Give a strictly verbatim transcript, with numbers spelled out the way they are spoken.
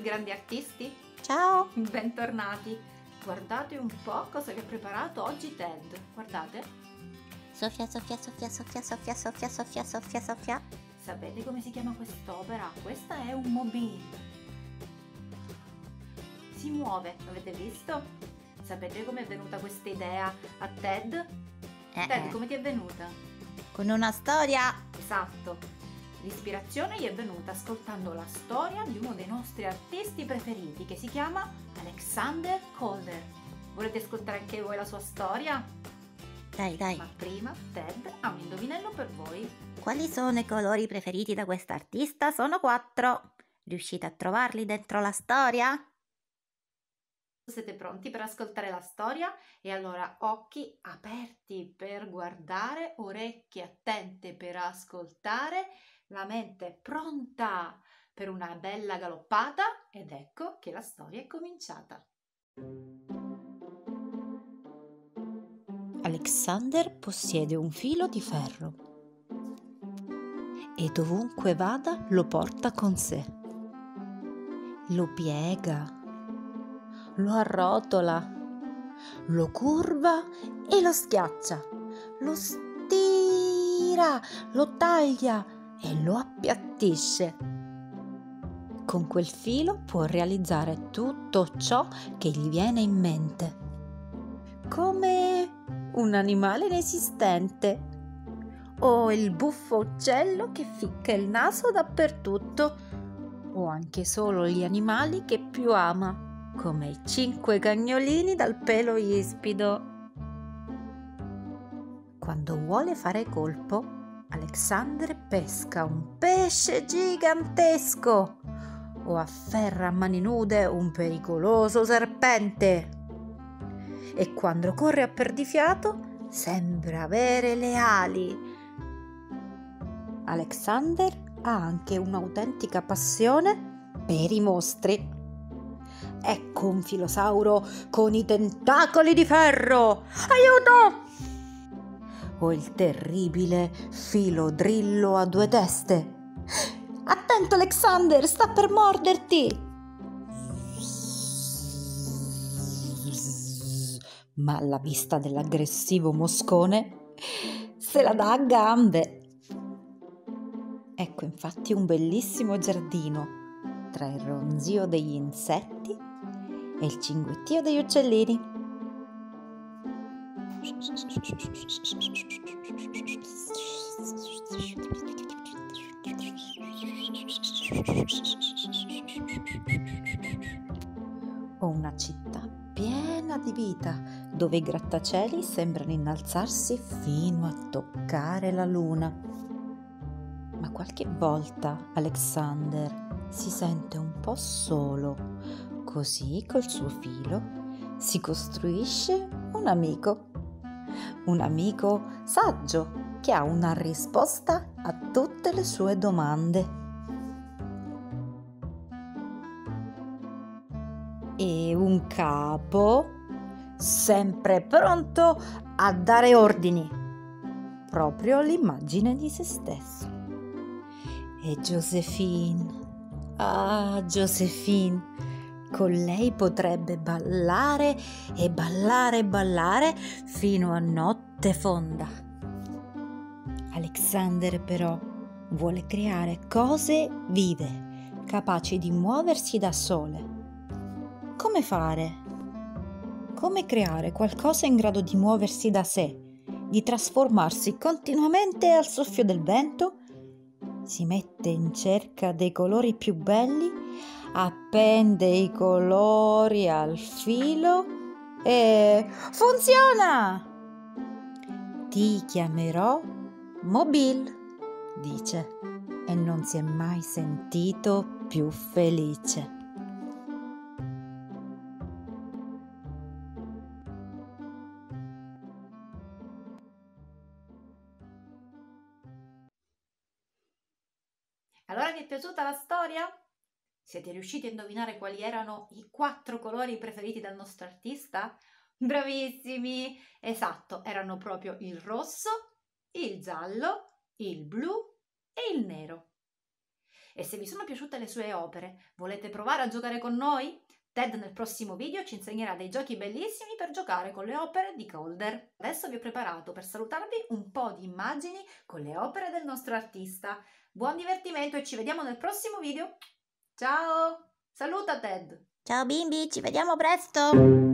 di grandi artisti. Ciao! Bentornati! Guardate un po' cosa vi ha preparato oggi Ted. Guardate. Sofia, Sofia, Sofia, Sofia, Sofia, Sofia, Sofia, Sofia, Sofia. Sapete come si chiama quest'opera? Questa è un mobile. Si muove, l'avete visto? Sapete come è venuta questa idea a Ted? Eh Ted, eh. come ti è venuta? Con una storia! Esatto! L'ispirazione gli è venuta ascoltando la storia di uno dei nostri artisti preferiti che si chiama Alexander Calder. Volete ascoltare anche voi la sua storia? Dai, dai! Ma prima Ted ha un indovinello per voi. Quali sono i colori preferiti da quest'artista? Sono quattro! Riuscite a trovarli dentro la storia? Siete pronti per ascoltare la storia? E allora occhi aperti per guardare, orecchie attente per ascoltare, la mente pronta per una bella galoppata, ed ecco che la storia è cominciata. Alexander possiede un filo di ferro e dovunque vada lo porta con sé. Lo piega, lo arrotola, lo curva e lo schiaccia, lo stira, lo taglia e lo appiattisce. Con quel filo può realizzare tutto ciò che gli viene in mente, come un animale inesistente o il buffo uccello che ficca il naso dappertutto, o anche solo gli animali che più ama, come i cinque cagnolini dal pelo ispido. Quando vuole fare colpo, Alexander pesca un pesce gigantesco o afferra a mani nude un pericoloso serpente, e quando corre a perdifiato sembra avere le ali. Alexander ha anche un'autentica passione per i mostri. Ecco un filosauro con i tentacoli di ferro! Aiuto! O il terribile filodrillo a due teste. Attento Alexander, sta per morderti! Ma alla vista dell'aggressivo moscone se la dà a gambe. Ecco infatti un bellissimo giardino tra il ronzio degli insetti e il cinguettio degli uccellini. Ho una città piena di vita, dove i grattacieli sembrano innalzarsi fino a toccare la luna. Ma qualche volta Alexander si sente un po' solo, così col suo filo si costruisce un amico, un amico saggio che ha una risposta a tutte le sue domande. E un capo sempre pronto a dare ordini, proprio l'immagine di se stesso. E Josephine, ah, Josephine, con lei potrebbe ballare e ballare e ballare fino a notte fonda. Alexander però vuole creare cose vive, capaci di muoversi da sole. Come fare? Come creare qualcosa in grado di muoversi da sé, di trasformarsi continuamente al soffio del vento? Si mette in cerca dei colori più belli, appende i colori al filo e funziona! Ti chiamerò Mobile, dice, e non si è mai sentito più felice. Allora, vi è piaciuta la storia? Siete riusciti a indovinare quali erano i quattro colori preferiti dal nostro artista? Bravissimi! Esatto, erano proprio il rosso, il giallo, il blu e il nero. e se vi sono piaciute le sue opere, volete provare a giocare con noi? Ted nel prossimo video ci insegnerà dei giochi bellissimi per giocare con le opere di Calder. Adesso vi ho preparato per salutarvi un po' di immagini con le opere del nostro artista. Buon divertimento e ci vediamo nel prossimo video. Ciao! Saluta Ted! Ciao bimbi, ci vediamo presto!